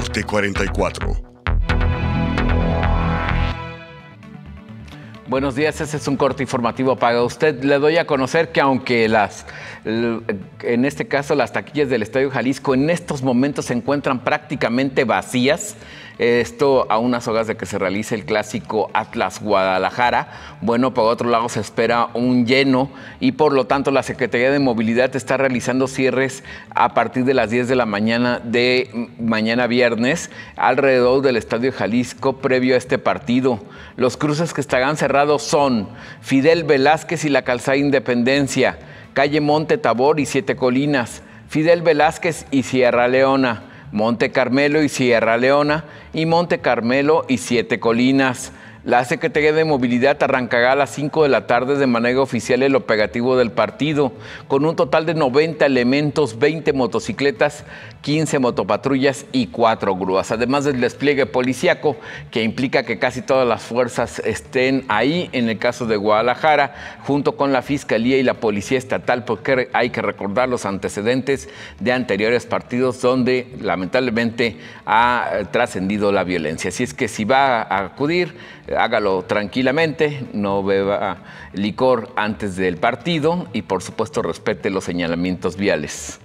Corte 44. Buenos días, este es un corte informativo paga usted. Le doy a conocer que aunque en este caso las taquillas del Estadio Jalisco en estos momentos se encuentran prácticamente vacías, esto a unas horas de que se realice el clásico Atlas Guadalajara. Bueno, por otro lado se espera un lleno y por lo tanto la Secretaría de Movilidad está realizando cierres a partir de las 10 de la mañana de mañana viernes alrededor del Estadio Jalisco previo a este partido. Los cruces que estarán cerrados son Fidel Velázquez y la Calzada Independencia, calle Monte Tabor y Siete Colinas, Fidel Velázquez y Sierra Leona, Monte Carmelo y Sierra Leona y Monte Carmelo y Siete Colinas. La Secretaría de Movilidad arrancará a las 5 de la tarde de manera oficial el operativo del partido, con un total de 90 elementos, 20 motocicletas, 15 motopatrullas y 4 grúas. Además del despliegue policíaco, que implica que casi todas las fuerzas estén ahí, en el caso de Guadalajara, junto con la Fiscalía y la Policía Estatal, porque hay que recordar los antecedentes de anteriores partidos donde lamentablemente ha trascendido la violencia. Así es que si va a acudir, hágalo tranquilamente, no beba licor antes del partido y, por supuesto, respete los señalamientos viales.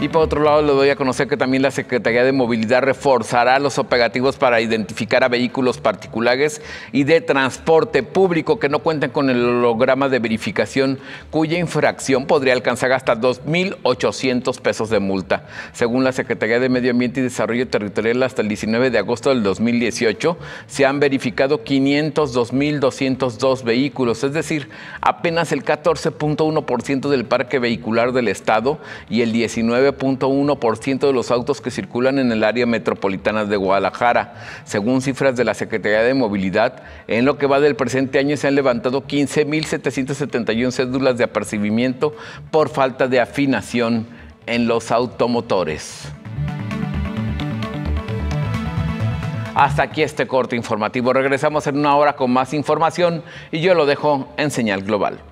Y por otro lado, le doy a conocer que también la Secretaría de Movilidad reforzará los operativos para identificar a vehículos particulares y de transporte público que no cuenten con el holograma de verificación, cuya infracción podría alcanzar hasta 2,800 pesos de multa. Según la Secretaría de Medio Ambiente y Desarrollo Territorial, hasta el 19 de agosto del 2018 se han verificado 502,202 vehículos, es decir, apenas el 14.1% del parque vehicular del estado y el 19.1% de los autos que circulan en el área metropolitana de Guadalajara. Según cifras de la Secretaría de Movilidad, en lo que va del presente año se han levantado 15,771 cédulas de apercibimiento por falta de afinación en los automotores. Hasta aquí este corte informativo. Regresamos en una hora con más información y yo lo dejo en Señal Global.